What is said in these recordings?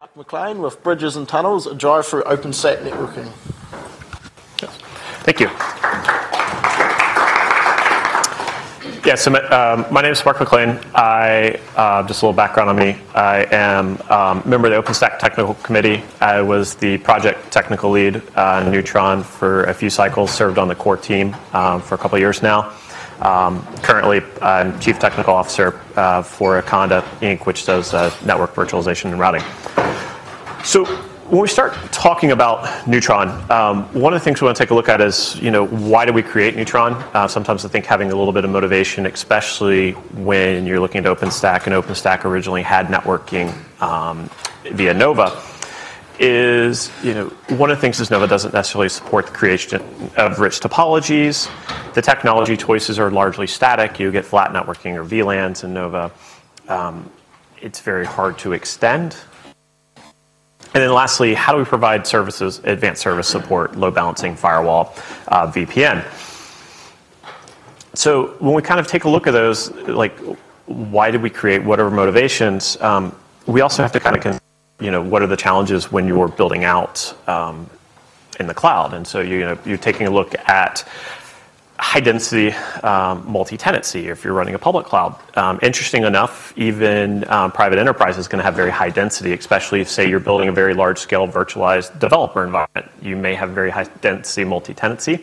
Mark McClain with Bridges and Tunnels, a drive through OpenStack networking. Yes. Thank you. Yeah, so my name is Mark McClain. Just a little background on me. I am a member of the OpenStack Technical Committee. I was the project technical lead on Neutron for a few cycles, served on the core team for a couple of years now. Currently, I'm Chief Technical Officer for Aconda, Inc., which does network virtualization and routing. So when we start talking about Neutron, one of the things we want to take a look at is, why do we create Neutron? Sometimes I think having a little bit of motivation, especially when you're looking at OpenStack, and OpenStack originally had networking via Nova, is, one of the things is Nova doesn't necessarily support the creation of rich topologies. The technology choices are largely static. You get flat networking or VLANs in Nova. It's very hard to extend. And then lastly, how do we provide services, advanced service support, load balancing, firewall, VPN? So when we kind of take a look at those, like, why did we create, what are motivations? We also have to kind of consider, what are the challenges when you're building out in the cloud? And so you're taking a look at high density multi-tenancy if you're running a public cloud. Interesting enough, even private enterprise is going to have very high density, especially if, say, you're building a very large scale virtualized developer environment. You may have very high density multi-tenancy,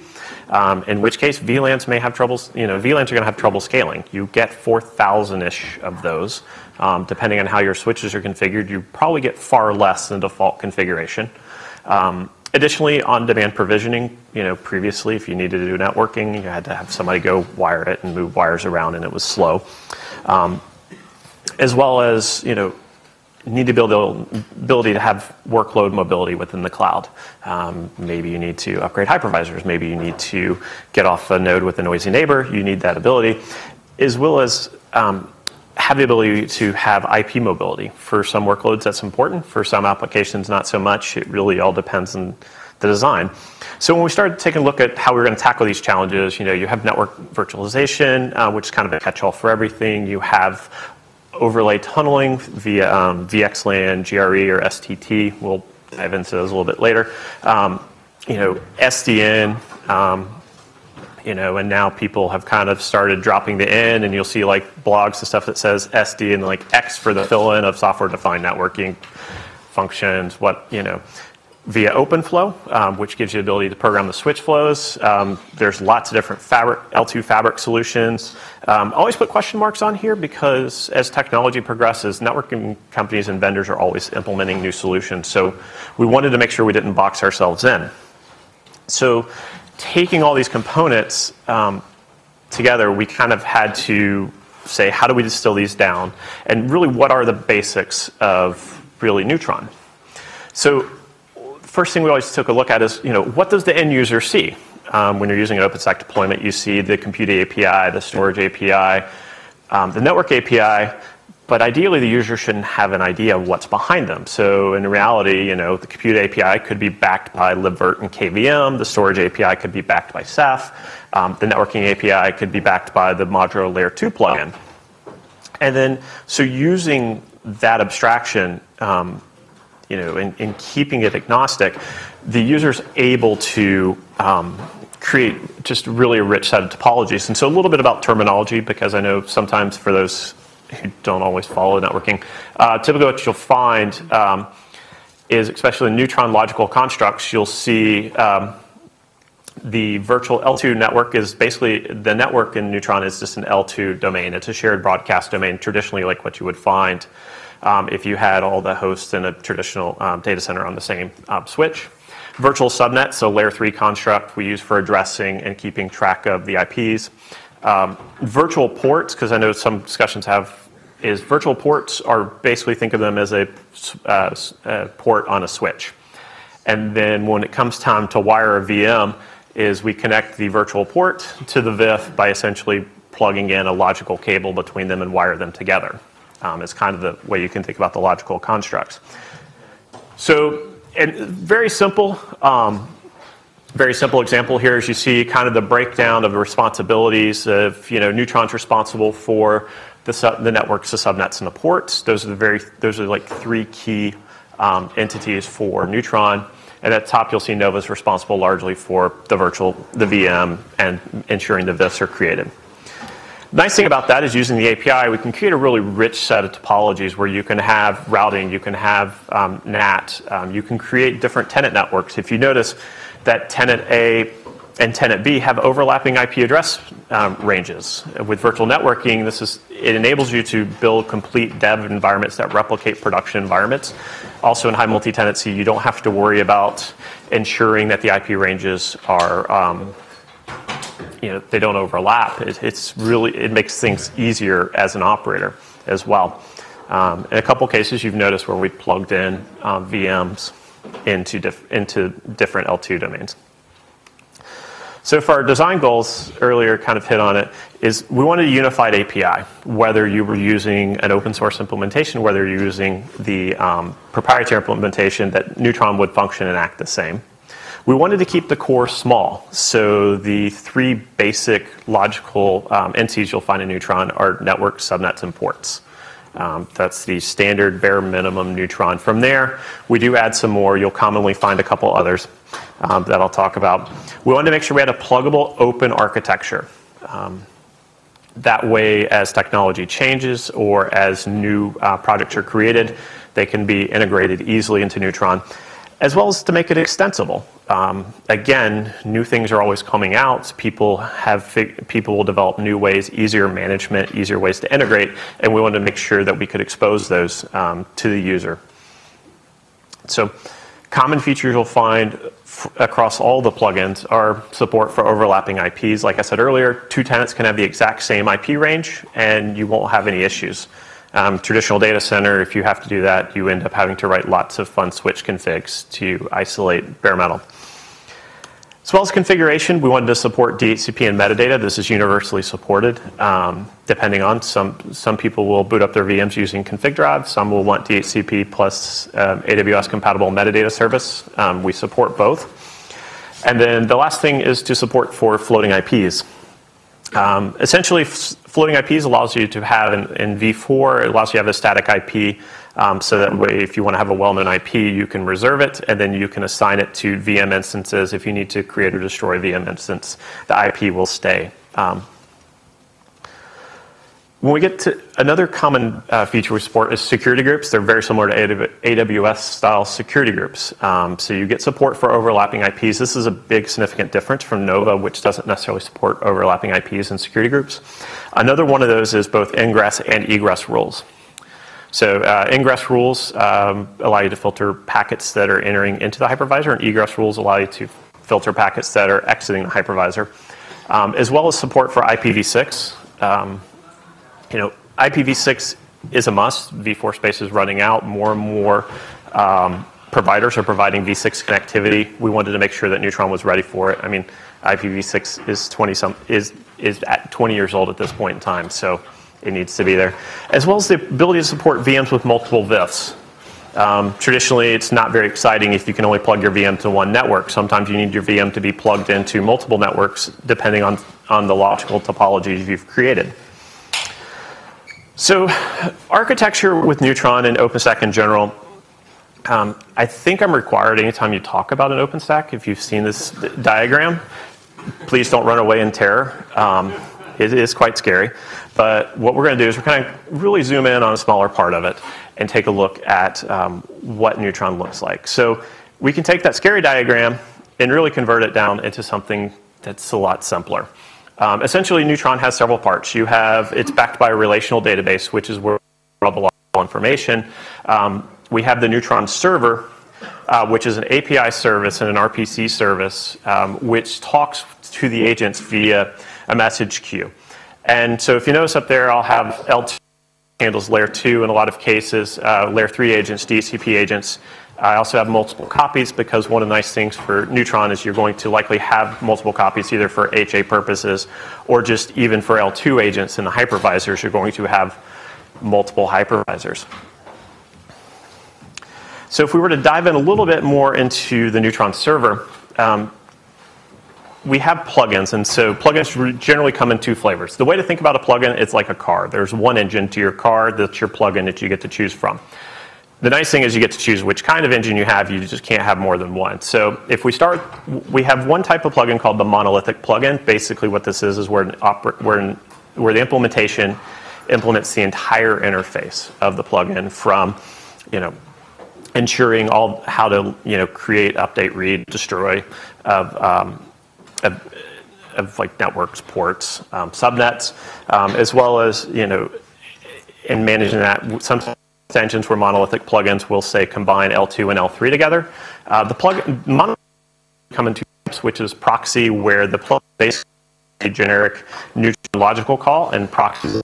in which case VLANs may have troubles. VLANs are going to have trouble scaling. You get 4,000-ish of those. Depending on how your switches are configured, you probably get far less than default configuration. Additionally, on-demand provisioning, previously if you needed to do networking, you had to have somebody go wire it and move wires around, and it was slow. As well as, need to build the ability to have workload mobility within the cloud. Maybe you need to upgrade hypervisors. Maybe you need to get off a node with a noisy neighbor. You need that ability, as well as have the ability to have IP mobility. For some workloads, that's important. For some applications, not so much. It really all depends on the design. So when we started taking a look at how we were going to tackle these challenges, you have network virtualization, which is kind of a catch-all for everything. You have overlay tunneling via VXLAN, GRE, or STT. We'll dive into those a little bit later. SDN. And now people have kind of started dropping the N, and you'll see like blogs and stuff that says SD and like X for the fill-in of software-defined networking functions. Via OpenFlow, which gives you the ability to program the switch flows. There's lots of different L2 fabric solutions. Always put question marks on here because as technology progresses, networking companies and vendors are always implementing new solutions. So we wanted to make sure we didn't box ourselves in. So taking all these components together, we kind of had to say, how do we distill these down? And really, what are the basics of really Neutron? So first thing we always took a look at is, what does the end user see? When you're using an OpenStack deployment, you see the compute API, the storage API, the network API. But ideally, the user shouldn't have an idea of what's behind them. So in reality, the compute API could be backed by libvirt and KVM. The storage API could be backed by Ceph. The networking API could be backed by the modular layer 2 plugin. And then, so using that abstraction, and keeping it agnostic, the user's able to create just really a rich set of topologies. And so a little bit about terminology, because I know sometimes for those who don't always follow networking, typically what you'll find is, especially in Neutron logical constructs, you'll see the virtual L2 network is basically, the network in Neutron is just an L2 domain. It's a shared broadcast domain, traditionally like what you would find if you had all the hosts in a traditional data center on the same switch. Virtual subnet, so layer 3 construct we use for addressing and keeping track of the IPs. Virtual ports, because I know some discussions have, is virtual ports are basically, think of them as a port on a switch. And then when it comes time to wire a VM, is we connect the virtual port to the VIF by essentially plugging in a logical cable between them and wire them together. It's kind of the way you can think about the logical constructs. So, and very simple. Very simple example here is you see kind of the breakdown of responsibilities of, Neutron's responsible for the networks, the subnets, and the ports. Those are like three key entities for Neutron. And at the top, you'll see Nova is responsible largely for the VM, and ensuring the VIFs are created. The nice thing about that is, using the API, we can create a really rich set of topologies where you can have routing, you can have NAT, you can create different tenant networks. If you notice that tenant A and tenant B have overlapping IP address ranges. With virtual networking, it enables you to build complete dev environments that replicate production environments. Also, in high multi-tenancy, you don't have to worry about ensuring that the IP ranges are they don't overlap. It makes things easier as an operator as well. In a couple cases, you've noticed where we plugged in VMs into different L2 domains. So for our design goals, earlier kind of hit on it, is we wanted a unified API, whether you were using an open source implementation, whether you're using the proprietary implementation, that Neutron would function and act the same. We wanted to keep the core small. So the three basic logical entities you'll find in Neutron are network, subnets, and ports. That's the standard bare minimum Neutron. From there, we do add some more. You'll commonly find a couple others that I'll talk about. We wanted to make sure we had a pluggable, open architecture. That way, as technology changes or as new projects are created, they can be integrated easily into Neutron, as well as to make it extensible. Again, new things are always coming out. People will develop new ways, easier management, easier ways to integrate, and we wanted to make sure that we could expose those to the user. So common features you'll find across all the plugins are support for overlapping IPs. Like I said earlier, two tenants can have the exact same IP range, and you won't have any issues. Traditional data center, if you have to do that, you end up having to write lots of fun switch configs to isolate bare metal. As well as configuration, we wanted to support DHCP and metadata. This is universally supported. Depending on some people will boot up their VMs using config drive. Some will want DHCP plus AWS compatible metadata service. We support both. And then the last thing is to support for floating IPs. Essentially, floating IPs allows you to have, in v4, it allows you to have a static IP, so that way, if you want to have a well-known IP, you can reserve it, and then you can assign it to VM instances. If you need to create or destroy a VM instance, the IP will stay. When we get to another common feature we support is security groups. They're very similar to AWS-style security groups. So you get support for overlapping IPs. This is a big significant difference from Nova, which doesn't necessarily support overlapping IPs and security groups. Another one of those is both ingress and egress rules. So ingress rules allow you to filter packets that are entering into the hypervisor, and egress rules allow you to filter packets that are exiting the hypervisor, as well as support for IPv6. IPv6 is a must. V4 space is running out. More and more providers are providing v6 connectivity. We wanted to make sure that Neutron was ready for it. I mean, IPv6 is at 20 years old at this point in time, so it needs to be there. As well as the ability to support VMs with multiple VIFs. Traditionally, it's not very exciting if you can only plug your VM to one network. Sometimes you need your VM to be plugged into multiple networks, depending on the logical topologies you've created. So architecture with Neutron and OpenStack in general, I think I'm required anytime you talk about an OpenStack, if you've seen this diagram, please don't run away in terror. It is quite scary. But what we're going to do is we're going to really zoom in on a smaller part of it and take a look at what Neutron looks like. So we can take that scary diagram and really convert it down into something that's a lot simpler. Essentially, Neutron has several parts. It's backed by a relational database, which is where we have a lot of information. We have the Neutron server, which is an API service and an RPC service, which talks to the agents via a message queue. And so if you notice up there, I'll have L2 handles layer 2 in a lot of cases, layer 3 agents, DHCP agents. I also have multiple copies, because one of the nice things for Neutron is you're going to likely have multiple copies, either for HA purposes or just even for L2 agents in the hypervisors. You're going to have multiple hypervisors. So if we were to dive in a little bit more into the Neutron server, we have plugins, and so plugins generally come in two flavors. The way to think about a plugin, it's like a car. There's one engine to your car that's your plugin that you get to choose from. The nice thing is you get to choose which kind of engine you have. You just can't have more than one. So if we start, we have one type of plugin called the monolithic plugin. Basically what this is where the implementation implements the entire interface of the plugin from, ensuring all how to, create, update, read, destroy of like networks, ports, subnets, as well as, in managing that. Sometimes extensions where monolithic plugins will say combine L2 and L3 together. The plugin come in two types, which is proxy, where the plugin basically a generic Neutron logical call, and proxy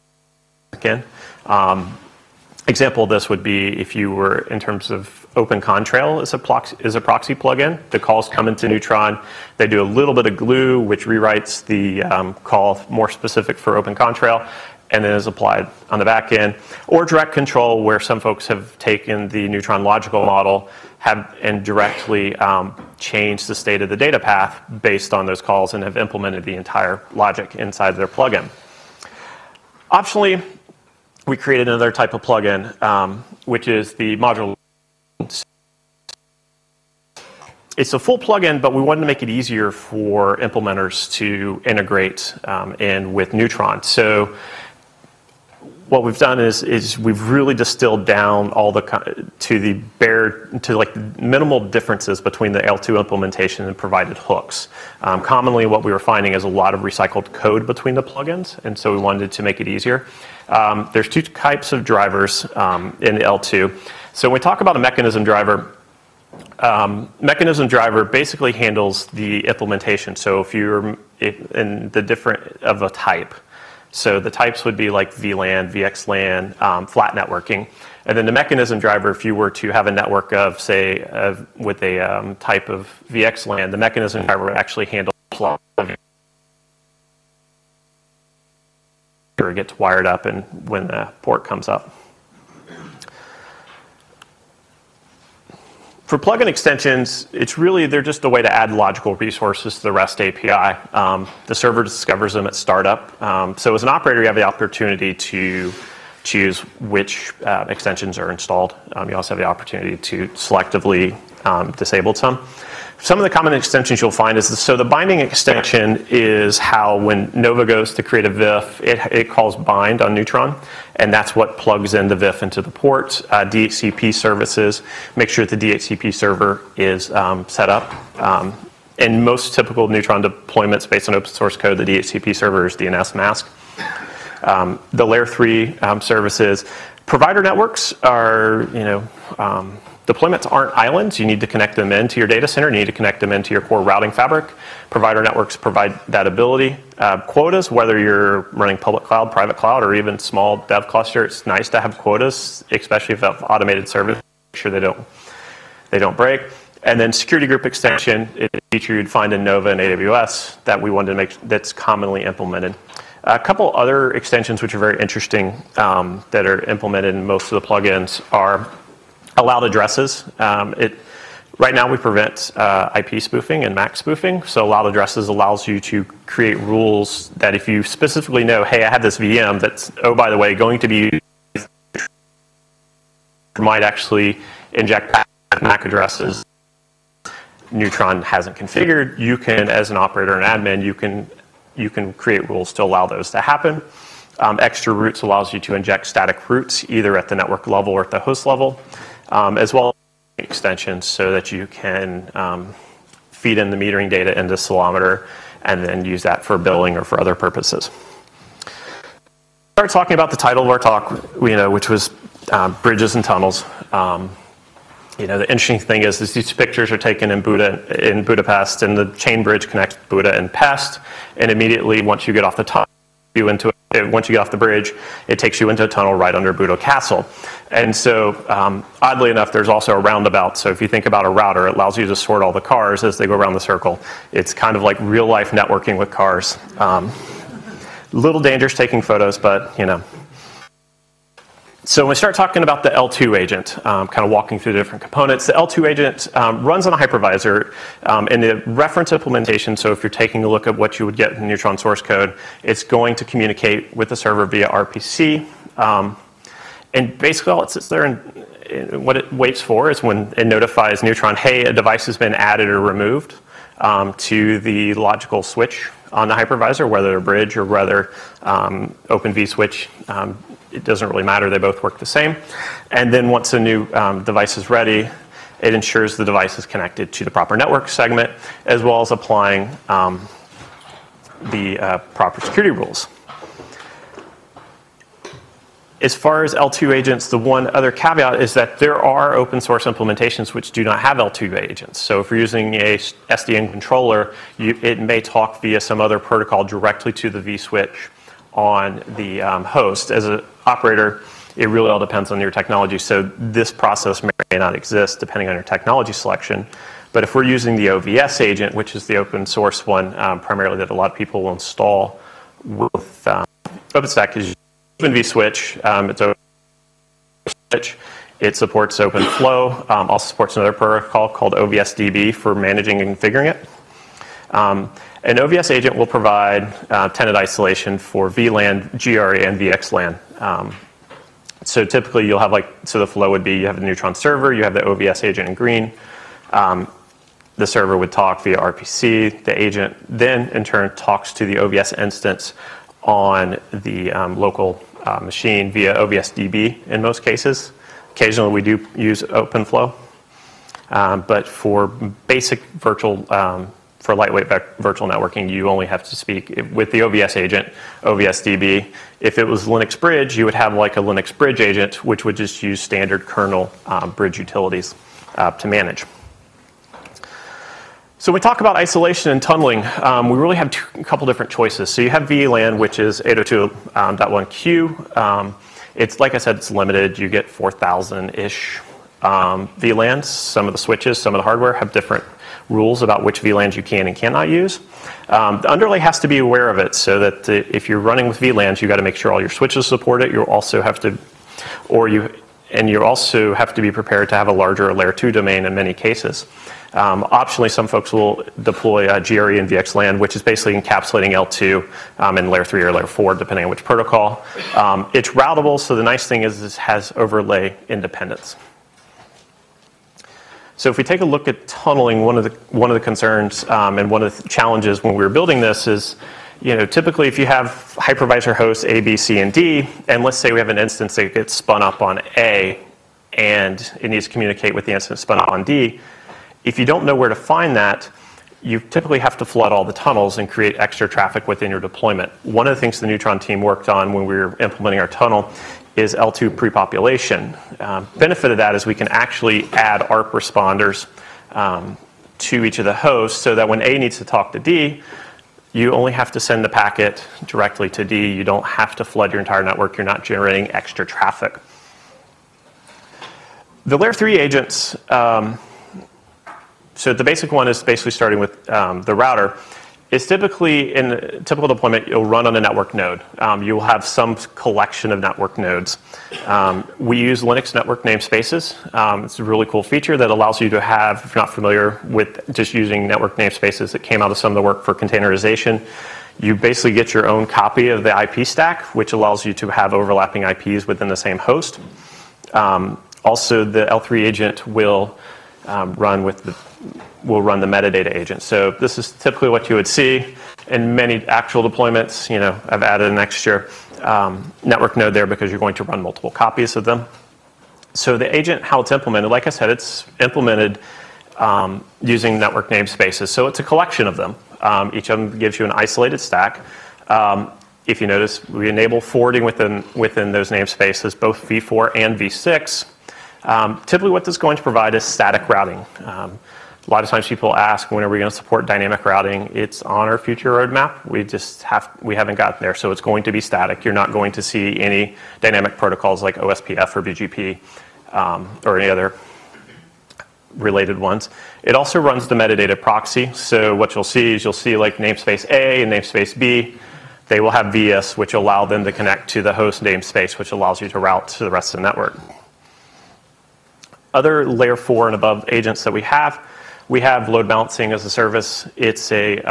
again. Example of this would be if you were in terms of OpenContrail is a proxy plugin. The calls come into Neutron. They do a little bit of glue, which rewrites the call more specific for OpenContrail, and then is applied on the back end. Or direct control, where some folks have taken the Neutron logical model and directly changed the state of the data path based on those calls and have implemented the entire logic inside their plugin. Optionally, we created another type of plugin, which is the module. It's a full plugin, but we wanted to make it easier for implementers to integrate in with Neutron. So what we've done is we've really distilled down all to minimal differences between the L2 implementation and provided hooks. Commonly, what we were finding is a lot of recycled code between the plugins, and so we wanted to make it easier. There's two types of drivers in L2. So when we talk about a mechanism driver basically handles the implementation. So if you're in the different of a type. So the types would be like VLAN, VXLAN, flat networking. And then the mechanism driver, if you were to have a network of, say, with a type of VXLAN, the mechanism driver would actually handle plug. It gets wired up and when the port comes up. For plugin extensions, it's really, they're just a way to add logical resources to the REST API. The server discovers them at startup. So as an operator, you have the opportunity to choose which extensions are installed. You also have the opportunity to selectively disable some. Some of the common extensions you'll find is, so the binding extension is how when Nova goes to create a VIF, it calls bind on Neutron, and that's what plugs in the VIF into the port. DHCP services, make sure that the DHCP server is set up. In most typical Neutron deployments based on open source code, the DHCP server is DNS mask. The layer 3 services, provider networks are, deployments aren't islands. You need to connect them into your data center. You need to connect them into your core routing fabric. Provider networks provide that ability. Quotas, whether you're running public cloud, private cloud, or even small dev cluster, it's nice to have quotas, especially if you have automated service. Make sure they don't break. And then security group extension, it's a feature you'd find in Nova and AWS that we wanted to make that's commonly implemented. A couple other extensions which are very interesting that are implemented in most of the plugins are allowed addresses. Right now we prevent IP spoofing and MAC spoofing. So allowed addresses allows you to create rules that if you specifically know, hey, I have this VM that's, oh, by the way, going to be used, might actually inject MAC addresses Neutron hasn't configured. You can, as an operator and admin, you can create rules to allow those to happen. Extra routes allows you to inject static routes either at the network level or at the host level, as well as extensions so that you can feed in the metering data into Solometer and then use that for billing or for other purposes. Start talking about the title of our talk, which was bridges and tunnels. The interesting thing is these pictures are taken in Budapest, and the chain bridge connects Buda and Pest, and immediately once you get off the top, once you get off the bridge, it takes you into a tunnel right under Buda Castle. And so, oddly enough, there's also a roundabout. So if you think about a router, it allows you to sort all the cars as they go around the circle. It's kind of like real-life networking with cars. Little dangerous taking photos, but, So when we start talking about the L2 agent, kind of walking through the different components, the L2 agent runs on a hypervisor in the reference implementation. So if you're taking a look at what you would get in Neutron source code, it's going to communicate with the server via RPC. And basically all it sits there and what it waits for is when it notifies Neutron, hey, a device has been added or removed to the logical switch on the hypervisor, whether a bridge or whether Open vSwitch, it doesn't really matter. They both work the same. And then once a new device is ready, it ensures the device is connected to the proper network segment, as well as applying the proper security rules. As far as L2 agents, the one other caveat is that there are open source implementations which do not have L2 agents. So if you're using a SDN controller, it may talk via some other protocol directly to the vSwitch on the host. As an operator, it really all depends on your technology. So this process may not exist depending on your technology selection. But if we're using the OVS agent, which is the open source one primarily that a lot of people will install with OpenStack, is Open vSwitch, it's open switch. It supports OpenFlow, also supports another protocol called OVSDB for managing and configuring it. An OVS agent will provide tenant isolation for VLAN, GRE, and VXLAN. So typically you'll have so the flow would be you have the Neutron server, you have the OVS agent in green. The server would talk via RPC. The agent then in turn talks to the OVS instance on the local machine via OVSDB in most cases. Occasionally we do use OpenFlow, but for basic virtual, for lightweight virtual networking, you only have to speak with the OVS agent, OVSDB. If it was Linux Bridge, you would have a Linux Bridge agent, which would just use standard kernel bridge utilities to manage. So when we talk about isolation and tunneling, we really have a couple different choices. So you have VLAN, which is 802.1q. It's, like I said, it's limited. You get 4,000-ish VLANs. Some of the switches, some of the hardware have different rules about which VLANs you can and cannot use. The underlay has to be aware of it so that if you're running with VLANs, you've got to make sure all your switches support it. You also have to, you also have to be prepared to have a larger layer 2 domain in many cases. Optionally, some folks will deploy GRE and VXLAN, which is basically encapsulating L2 in layer 3 or layer 4, depending on which protocol. It's routable, so the nice thing is this has overlay independence. So if we take a look at tunneling, one of the concerns and one of the challenges when we were building this is, typically if you have hypervisor hosts A, B, C, and D, and let's say we have an instance that gets spun up on A, and it needs to communicate with the instance spun up on D. If you don't know where to find that, you typically have to flood all the tunnels and create extra traffic within your deployment. One of the things the Neutron team worked on when we were implementing our tunnel is L2 prepopulation. Benefit of that is we can actually add ARP responders to each of the hosts so that when A needs to talk to D, you only have to send the packet directly to D. You don't have to flood your entire network. You're not generating extra traffic. The layer 3 agents, so the basic one is basically starting with the router. It's typically, in a typical deployment, you'll run on a network node. You'll have some collection of network nodes. We use Linux network namespaces. It's a really cool feature that allows you to have, if you're not familiar with just using network namespaces that came out of some of the work for containerization, you basically get your own copy of the IP stack, which allows you to have overlapping IPs within the same host. Also, the L3 agent will run the metadata agent. So this is typically what you would see in many actual deployments. I've added an extra network node there because you're going to run multiple copies of them. So the agent, how it's implemented, like I said, it's implemented using network namespaces. So it's a collection of them. Each of them gives you an isolated stack. If you notice, we enable forwarding within those namespaces, both v4 and v6. Typically what this is going to provide is static routing. A lot of times people ask, when are we going to support dynamic routing? It's on our future roadmap. We haven't gotten there, so it's going to be static. You're not going to see any dynamic protocols like OSPF or BGP or any other related ones. It also runs the metadata proxy. So what you'll see is like namespace A and namespace B. They will have VS, which allow them to connect to the host namespace, which allows you to route to the rest of the network. Other layer 4 and above agents that we have load balancing as a service. It's a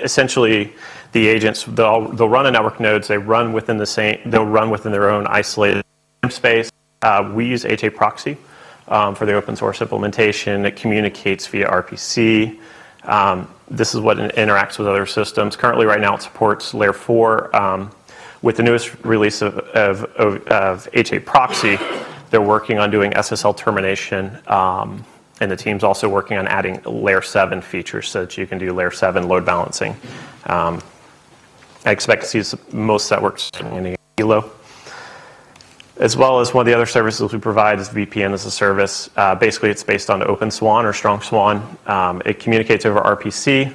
essentially the agents, they'll run on network nodes. They'll run within their own isolated space. We use HAProxy for the open source implementation. It communicates via RPC. This is what interacts with other systems. Currently, right now, it supports layer 4. With the newest release of HAProxy, they're working on doing SSL termination, and the team's also working on adding layer 7 features so that you can do layer 7 load balancing. I expect to see most that works in ELO. As well as one of the other services we provide is VPN as a service. Basically, it's based on OpenSWAN or StrongSWAN. It communicates over RPC.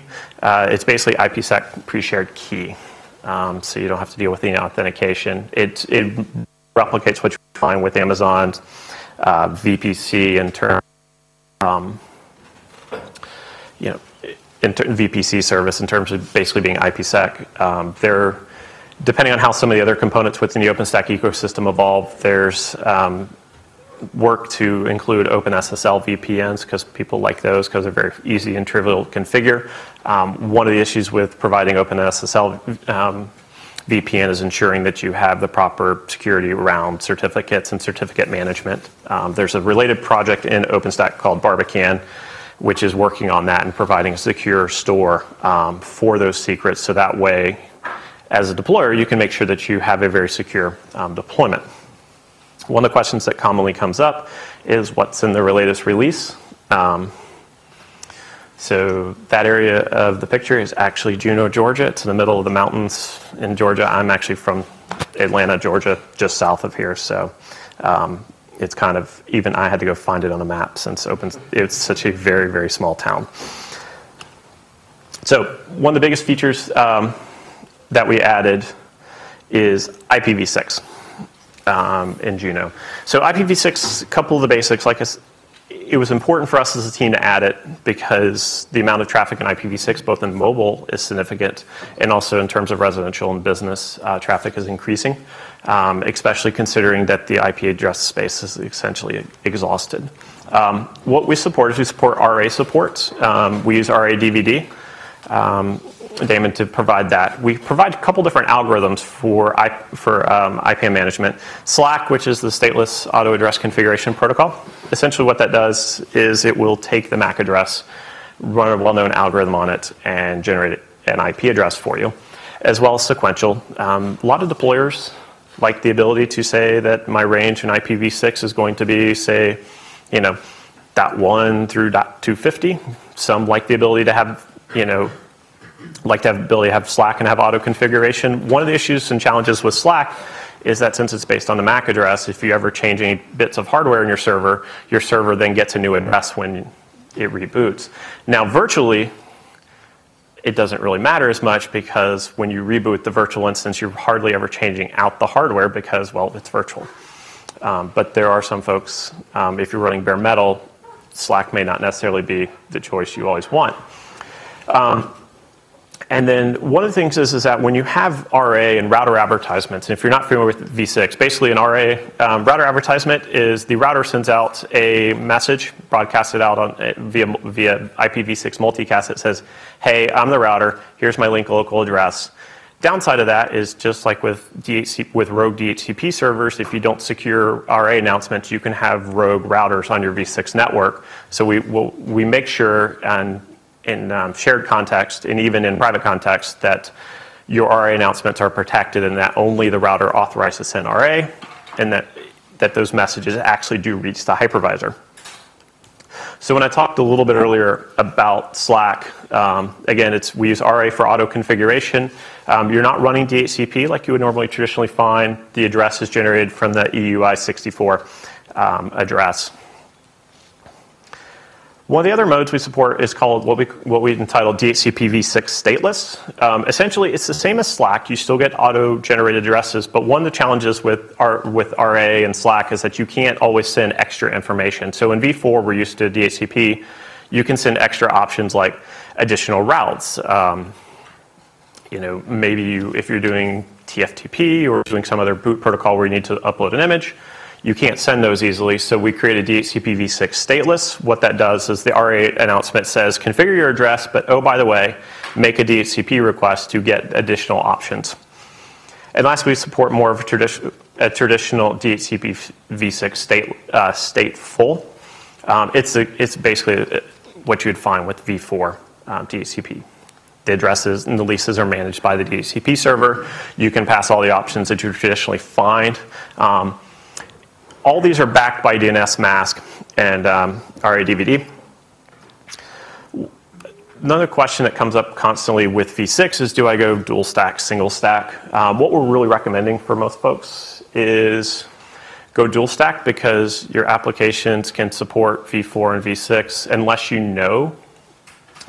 It's basically IPSec pre-shared key, so you don't have to deal with the authentication. It replicates what you find with Amazon's VPC in terms of, VPC service in terms of basically being IPSec. Depending on how some of the other components within the OpenStack ecosystem evolve, there's work to include OpenSSL VPNs because people like those because they're very easy and trivial to configure. One of the issues with providing OpenSSL VPN is ensuring that you have the proper security around certificates and certificate management. There's a related project in OpenStack called Barbican, which is working on that and providing a secure store for those secrets so that way, as a deployer, you can make sure that you have a very secure deployment. One of the questions that commonly comes up is what's in the latest release. So that area of the picture is actually Juno, Georgia. It's in the middle of the mountains in Georgia. I'm actually from Atlanta, Georgia, just south of here. So it's kind of, even I had to go find it on a map since it's such a very, very small town. So one of the biggest features that we added is IPv6 in Juno. So IPv6, a couple of the basics. It was important for us as a team to add it because the amount of traffic in IPv6, both in mobile, is significant, and also in terms of residential and business traffic is increasing, especially considering that the IP address space is essentially exhausted. What we support is we support RA support. We use RA DVD. Damon to provide that. We provide a couple different algorithms for IPAM management. SLAAC, which is the stateless auto address configuration protocol. Essentially what that does is it will take the MAC address, run a well-known algorithm on it, and generate an IP address for you, as well as sequential. A lot of deployers like the ability to say that my range in IPv6 is going to be, say, .1 through .250. Some like the ability to have, have SLAAC and have auto configuration. One of the issues and challenges with SLAAC is that since it's based on the MAC address, if you ever change any bits of hardware in your server then gets a new address when it reboots. Now virtually, it doesn't really matter as much because when you reboot the virtual instance, you're hardly ever changing out the hardware because, well, it's virtual. But there are some folks, if you're running bare metal, SLAAC may not necessarily be the choice you always want. And then one of the things is that when you have RA and router advertisements, and if you're not familiar with V6, basically an RA router advertisement is the router sends out a message, broadcasted out on, via IPv6 multicast that says, hey, I'm the router, here's my link local address. Downside of that is just like with rogue DHCP servers, if you don't secure RA announcements, you can have rogue routers on your V6 network. So we make sure and in shared context and even in private context that your RA announcements are protected and that only the router authorized to send RA and that those messages actually do reach the hypervisor. So when I talked a little bit earlier about SLAAC, again, we use RA for auto configuration. You're not running DHCP like you would normally traditionally find. The address is generated from the EUI64 address. One of the other modes we support is called what we entitle DHCP v6 stateless. Essentially, it's the same as SLAAC. You still get auto-generated addresses, but one of the challenges with RA and SLAAC is that you can't always send extra information. So in v4, we're used to DHCP. You can send extra options like additional routes. Maybe if you're doing TFTP or doing some other boot protocol where you need to upload an image, you can't send those easily, so we created DHCP v6 stateless. What that does is the RA announcement says, configure your address, but oh, by the way, make a DHCP request to get additional options. And last, we support more of a traditional DHCP v6 stateful. It's basically what you would find with v4 DHCP. The addresses and the leases are managed by the DHCP server. You can pass all the options that you traditionally find. All these are backed by DNS mask and RADVD. Another question that comes up constantly with v6 is, do I go dual stack, single stack? What we're really recommending for most folks is go dual stack, because your applications can support v4 and v6 unless you know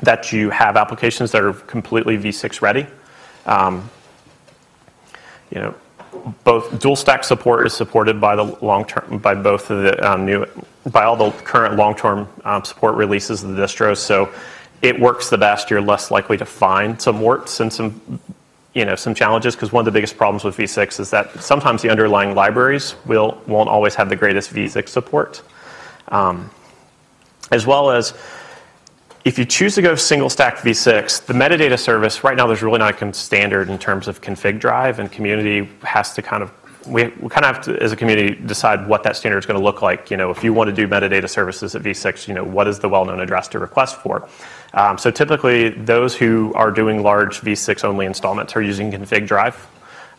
that you have applications that are completely v6 ready. Both dual stack support is supported by the long term, by both of the by all the current long term support releases of the distros. So it works the best. You're less likely to find some warts and some challenges, because one of the biggest problems with v6 is that sometimes the underlying libraries won't always have the greatest v6 support, as well as. If you choose to go single stack v6, the metadata service, right now there's really not a standard in terms of config drive, and community has to we kind of have to, as a community, decide what that standard is going to look like. If you want to do metadata services at v6, what is the well-known address to request for? So typically those who are doing large v6 only installments are using config drive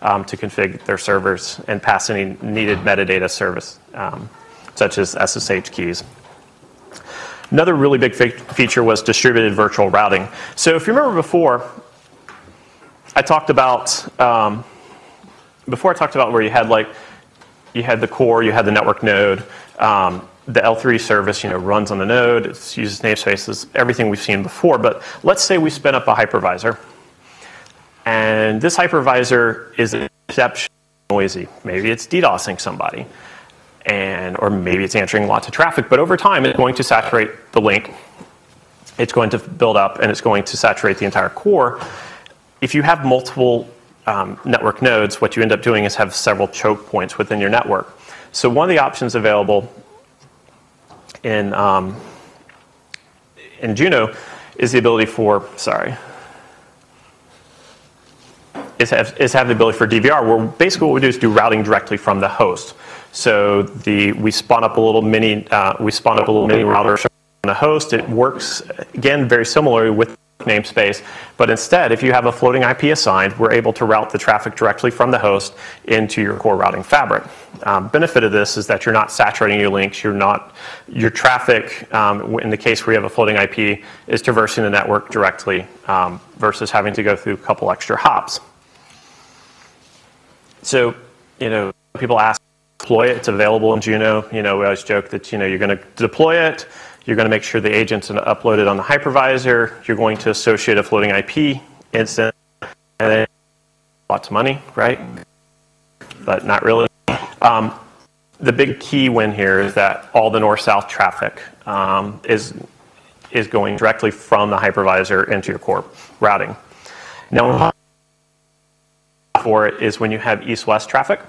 to configure their servers and pass any needed metadata service, such as SSH keys. Another really big feature was distributed virtual routing. So if you remember before I talked about where you had the core, you had the network node, the L3 service runs on the node, it uses namespaces, everything we've seen before. But let's say we spin up a hypervisor, and this hypervisor is exceptionally noisy. Maybe it's DDoSing somebody. Or maybe it's answering lots of traffic, but over time it's going to saturate the link. It's going to build up, and it's going to saturate the entire core. If you have multiple network nodes, what you end up doing is have several choke points within your network. So one of the options available in Juno is the ability for, have the ability for DVR, where basically what we do is do routing directly from the host. So we spawn up a little mini router from the host. It works again very similarly with namespace, but instead, if you have a floating IP assigned, we're able to route the traffic directly from the host into your core routing fabric. Benefit of this is that you're not saturating your links. Your traffic, in the case where you have a floating IP, is traversing the network directly versus having to go through a couple extra hops. So, people ask. Deploy it. It's available in Juno. We always joke that you're going to deploy it. You're going to make sure the agent's uploaded on the hypervisor. You're going to associate a floating IP instance, and then lots of money, right? But not really. The big key win here is that all the north-south traffic is going directly from the hypervisor into your core routing. Now, for it is when you have east-west traffic.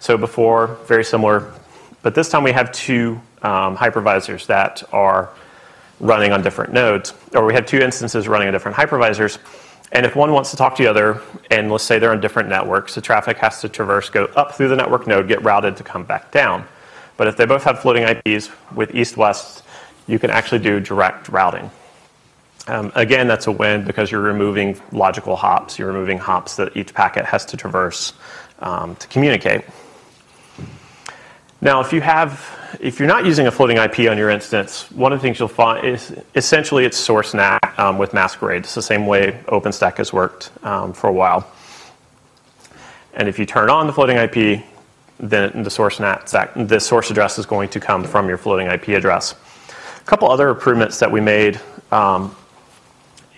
So before, very similar, but this time we have two hypervisors that are running on different nodes, or we have two instances running on different hypervisors, and if one wants to talk to the other, and let's say they're on different networks, the traffic has to go up through the network node, get routed to come back down. But if they both have floating IPs with east-west, you can actually do direct routing. Again, that's a win because you're removing logical hops, you're removing hops that each packet has to traverse to communicate. Now, if you're not using a floating IP on your instance, one of the things you'll find is essentially it's source NAT with masquerade. It's the same way OpenStack has worked for a while. And if you turn on the floating IP, then the source NAT, the source address is going to come from your floating IP address. A couple other improvements that we made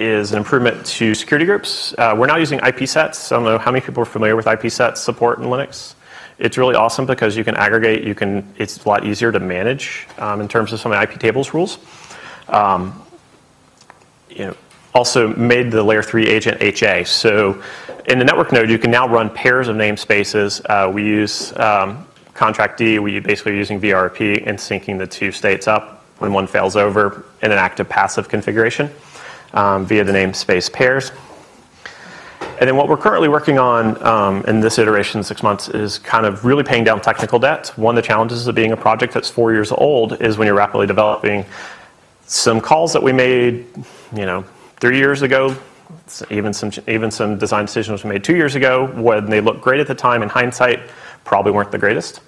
is an improvement to security groups. We're now using IP sets. I don't know how many people are familiar with IP sets support in Linux. It's really awesome because you can aggregate. It's a lot easier to manage in terms of some of the IP tables rules. Also made the layer 3 agent HA. So in the network node, you can now run pairs of namespaces. We use contract D. We basically are using VRP and syncing the two states up when one fails over in an active-passive configuration via the namespace pairs. And then what we're currently working on in this iteration, 6 months, is kind of really paying down technical debt. One of the challenges of being a project that's 4 years old is when you're rapidly developing. Some calls that we made, 3 years ago, even some design decisions we made 2 years ago, when they looked great at the time, in hindsight, probably weren't the greatest.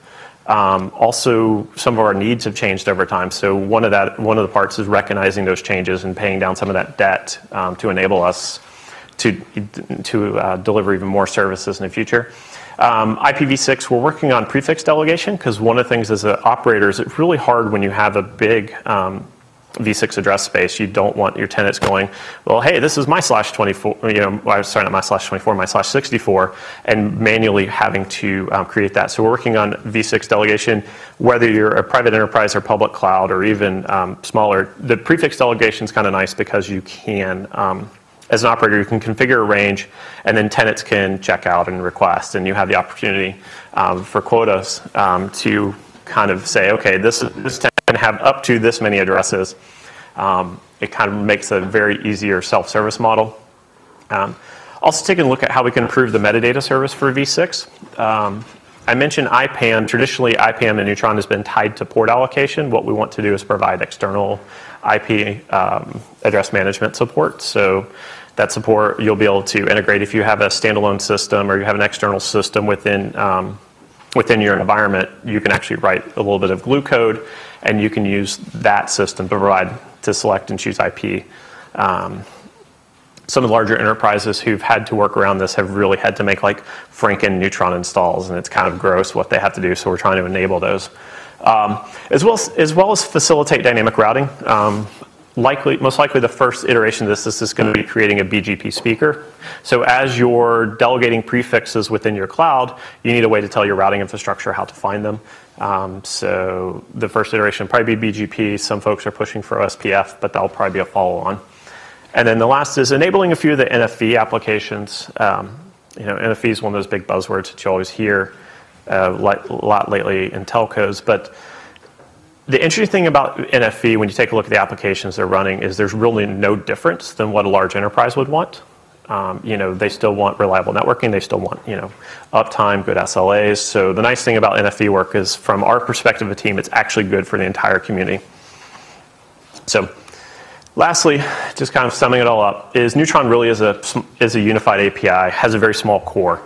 Also, some of our needs have changed over time. So one of the parts is recognizing those changes and paying down some of that debt to enable us to deliver even more services in the future. IPv6, we're working on prefix delegation, because one of the things as an operator is it's really hard when you have a big v6 address space. You don't want your tenants going, well, hey, this is my /24, sorry, not my /24, my /64, and manually having to create that. So we're working on v6 delegation, whether you're a private enterprise or public cloud or even smaller. The prefix delegation is kind of nice because you can, as an operator, you can configure a range, and then tenants can check out and request, and you have the opportunity for quotas to kind of say, okay, this tenant can have up to this many addresses. It kind of makes a very easier self-service model. Also taking a look at how we can improve the metadata service for v6. I mentioned IPAM. Traditionally, IPAM and Neutron has been tied to port allocation. What we want to do is provide external IP address management support. So that support you'll be able to integrate if you have a standalone system or you have an external system within your environment. You can actually write a little bit of glue code, and you can use that system to select and choose IP. Some of the larger enterprises who've had to work around this have really had to make like Franken Neutron installs, and it's kind of gross what they have to do, so we're trying to enable those. As well as facilitate dynamic routing. Most likely the first iteration of this is going to be creating a BGP speaker. So as you're delegating prefixes within your cloud, you need a way to tell your routing infrastructure how to find them. So the first iteration will probably be BGP. Some folks are pushing for OSPF, but that'll probably be a follow-on. And then the last is enabling a few of the NFV applications. NFV is one of those big buzzwords that you always hear a lot lately in telcos, but the interesting thing about NFV, when you take a look at the applications they're running, is there's really no difference than what a large enterprise would want. They still want reliable networking. They still want, uptime, good SLAs. So the nice thing about NFV work is, from our perspective of the team, it's actually good for the entire community. So lastly, just kind of summing it all up, is Neutron really is a unified API, has a very small core,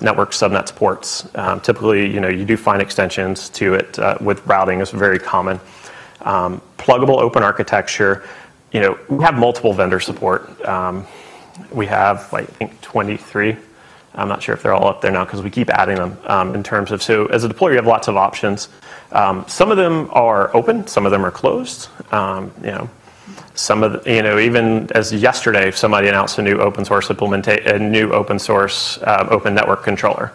network subnet supports. Typically, you do find extensions to it with routing is very common. Pluggable open architecture, we have multiple vendor support. We have, I think, 23. I'm not sure if they're all up there now because we keep adding them in terms of, so as a deployer, you have lots of options. Some of them are open, some of them are closed, Some of the, even as yesterday, somebody announced a new open source open network controller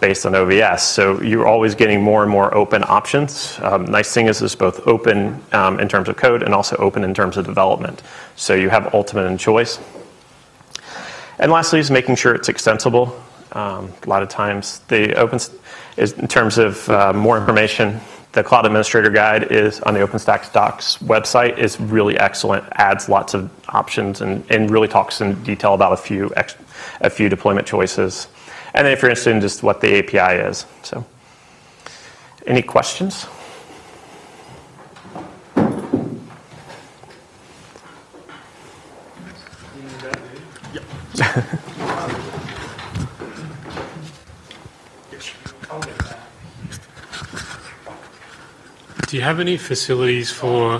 based on OVS. So you're always getting more and more open options. Nice thing is it's both open in terms of code and also open in terms of development. So you have ultimate choice. And lastly is making sure it's extensible. A lot of times the open is in terms of more information. The Cloud Administrator Guide is on the OpenStack Docs website. It's really excellent, adds lots of options, and really talks in detail about a few deployment choices. And then if you're interested in just what the API is. So, any questions? Yeah. Do you have any facilities for?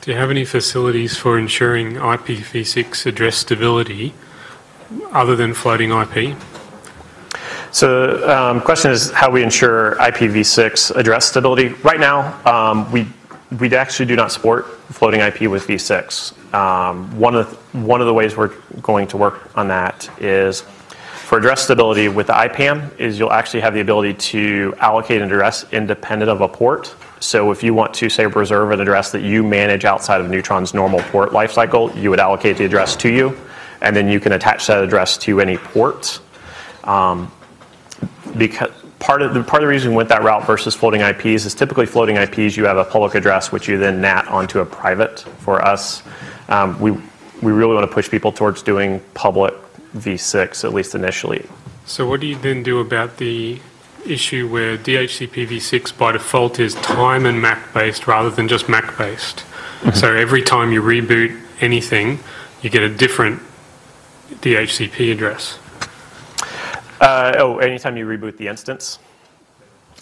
Do you have any facilities for ensuring IPv6 address stability, other than floating IP? So the question is how we ensure IPv6 address stability. Right now, we actually do not support floating IP with v6. One of the ways we're going to work on that is for address stability with the IPAM is you'll actually have the ability to allocate an address independent of a port. So if you want to, say, reserve an address that you manage outside of Neutron's normal port lifecycle, you would allocate the address to you, and then you can attach that address to any port. Because part of the reason we went that route versus floating IPs is typically floating IPs, you have a public address, which you then NAT onto a private. For us, we really want to push people towards doing public v6, at least initially. So what do you then do about the issue where DHCP v6 by default is time and MAC based rather than just MAC based? Mm-hmm. So every time you reboot anything, you get a different DHCP address. Anytime you reboot the instance.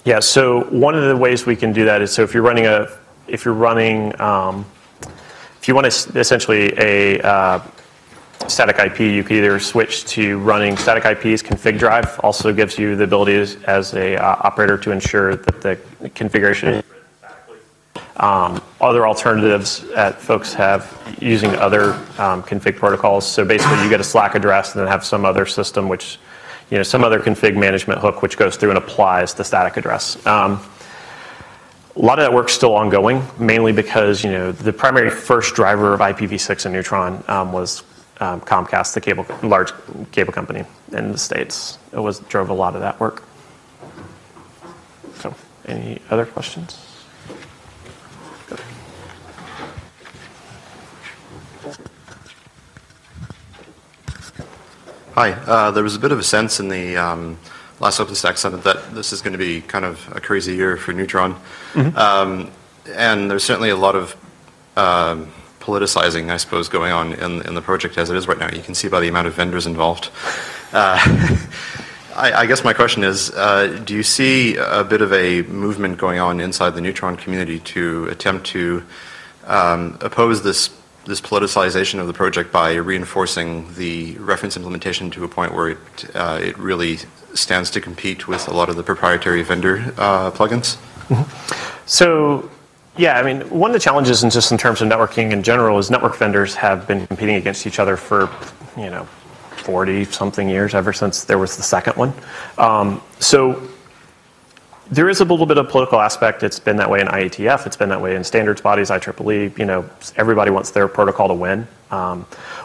Yeah. So one of the ways we can do that is, so if you're running a, if you want to essentially a static IP, you can either switch to running static IPs. Config drive also gives you the ability as a operator to ensure that the configuration is written statically. Other alternatives that folks have using other config protocols. So basically, you get a SLAAC address and then have some other system which, you know, some other config management hook which goes through and applies the static address. A lot of that work's still ongoing, mainly because, you know, the primary first driver of IPv6 and Neutron was Comcast, the large cable company in the States. It drove a lot of that work. So, any other questions? Good. Hi, there was a bit of a sense in the last OpenStack Summit that this is going to be kind of a crazy year for Neutron. Mm-hmm. And there's certainly a lot of politicizing, I suppose, going on in the project as it is right now. You can see by the amount of vendors involved. I guess my question is, do you see a bit of a movement going on inside the Neutron community to attempt to oppose this politicization of the project by reinforcing the reference implementation to a point where it really stands to compete with a lot of the proprietary vendor plugins? Mm-hmm. So, yeah, I mean, one of the challenges, and just in terms of networking in general, is network vendors have been competing against each other for, you know, 40-something years, ever since there was the second one. So there is a little bit of political aspect. It's been that way in IETF. It's been that way in standards bodies, IEEE. You know, everybody wants their protocol to win.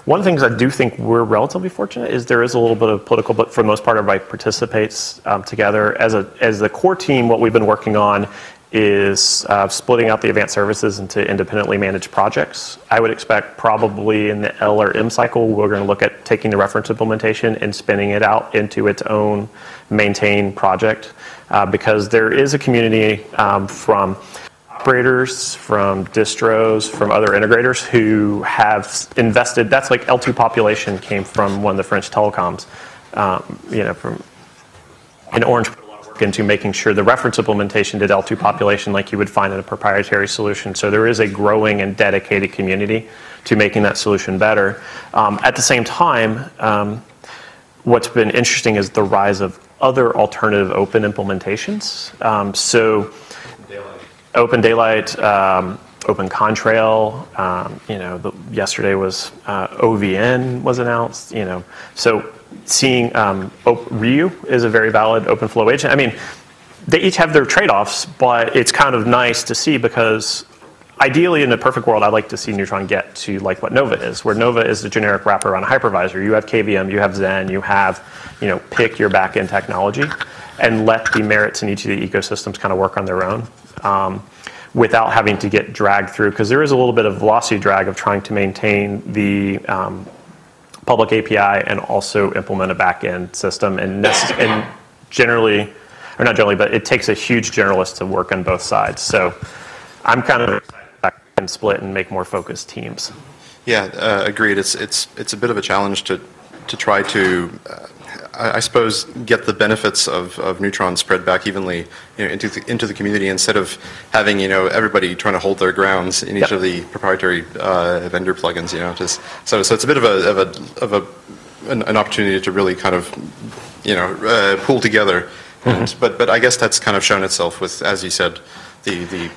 One of the things I do think we're relatively fortunate is there is a little bit of political, but for the most part, everybody participates together. As the core team, what we've been working on is splitting out the advanced services into independently managed projects. I would expect probably in the L or M cycle, we're going to look at taking the reference implementation and spinning it out into its own maintained project, because there is a community from operators, from distros, from other integrators who have invested. That's like L2 population came from one of the French telecoms, you know, from an Orange. Into making sure the reference implementation did L2 population like you would find in a proprietary solution. So there is a growing and dedicated community to making that solution better. At the same time, what's been interesting is the rise of other alternative open implementations. So Open Daylight, OpenContrail, you know, yesterday was OVN was announced, you know. So seeing Ryu is a very valid OpenFlow agent. I mean, they each have their trade-offs, but it's kind of nice to see, because ideally in the perfect world, I'd like to see Neutron get to like what Nova is, where Nova is the generic wrapper around a hypervisor. You have KVM, you have Xen, you have, you know, pick your back-end technology and let the merits in each of the ecosystems kind of work on their own, without having to get dragged through, because there is a little bit of velocity drag of trying to maintain the public API and also implement a back-end system. And generally, or not generally, but it takes a huge generalist to work on both sides. So I'm kind of back and split and make more focused teams. Yeah, agreed. It's a bit of a challenge to try to, I suppose, get the benefits of Neutron spread back evenly, you know, into the community, instead of having, you know, everybody trying to hold their grounds in each of the proprietary vendor plugins, you know. Just so it's a bit of an opportunity to really kind of, you know, pull together. Mm-hmm. But I guess that's kind of shown itself with, as you said, the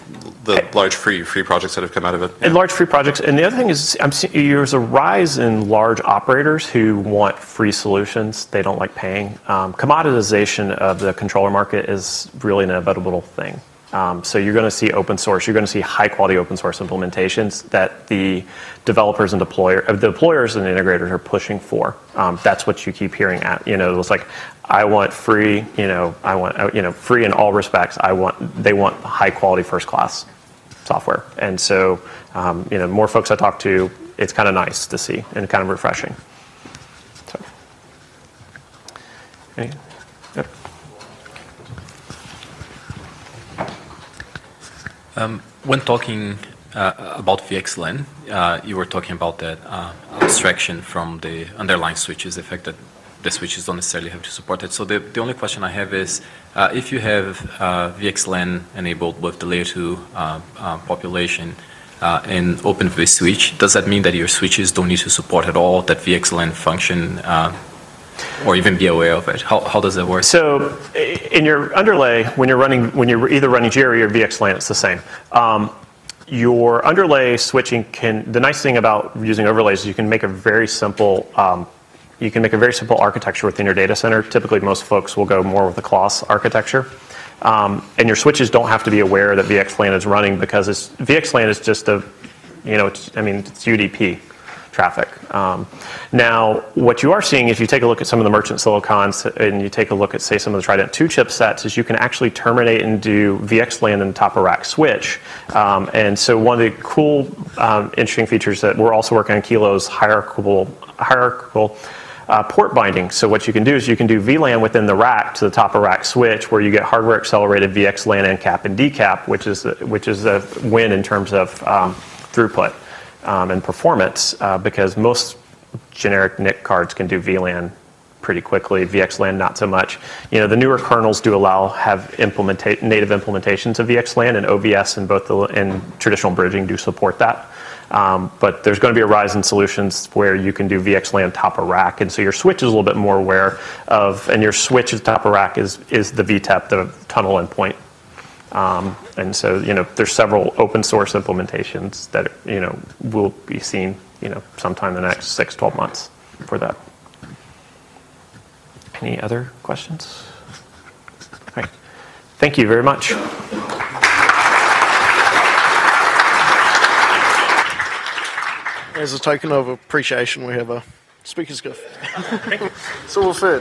large free projects that have come out of it. Yeah. And large free projects. And the other thing is, there's a rise in large operators who want free solutions. They don't like paying. Commoditization of the controller market is really an inevitable thing. So you're going to see open source. You're going to see high-quality open source implementations that the developers and deployers and integrators are pushing for. That's what you keep hearing at. You know, it was like, I want free. You know, I want free in all respects. They want high-quality, first-class software. And so, more folks I talk to, it's kind of nice to see and kind of refreshing. So. Okay. Yep. When talking about VXLAN, you were talking about that abstraction from the underlying switches, the fact that the switches don't necessarily have to support it. So the only question I have is, if you have VXLAN enabled with the layer 2 population and OpenV switch, does that mean that your switches don't need to support at all that VXLAN function? Or even be aware of it. How does that work? So, in your underlay, when you're either running GRE or VXLAN, it's the same. Your underlay switching can. The nice thing about using overlays is you can make a very simple. You can make a very simple architecture within your data center. Typically, most folks will go more with the CLOS architecture, and your switches don't have to be aware that VXLAN is running because VXLAN is just a, it's UDP. Traffic. Now, what you are seeing, if you take a look at some of the merchant silicons and you take a look at, say, some of the Trident 2 chipsets, is you can actually terminate and do VXLAN in the top of rack switch. And so one of the cool, interesting features that we're also working on Kilo's hierarchical port binding. So what you can do is you can do VLAN within the rack to the top of rack switch, where you get hardware accelerated VXLAN and cap and decap, which is a win in terms of throughput. And performance, because most generic NIC cards can do VLAN pretty quickly. VXLAN not so much. The newer kernels do have native implementations of VXLAN, and OVS and both and traditional bridging do support that. But there's going to be a rise in solutions where you can do VXLAN top of rack, and so your switch is a little bit more aware of, and your switch is top of rack is the VTEP, the tunnel endpoint. And so, there's several open source implementations that, will be seen, sometime in the next 6, 12 months for that. Any other questions? All right. Thank you very much. As a token of appreciation, we have a speaker's gift. It's all fair.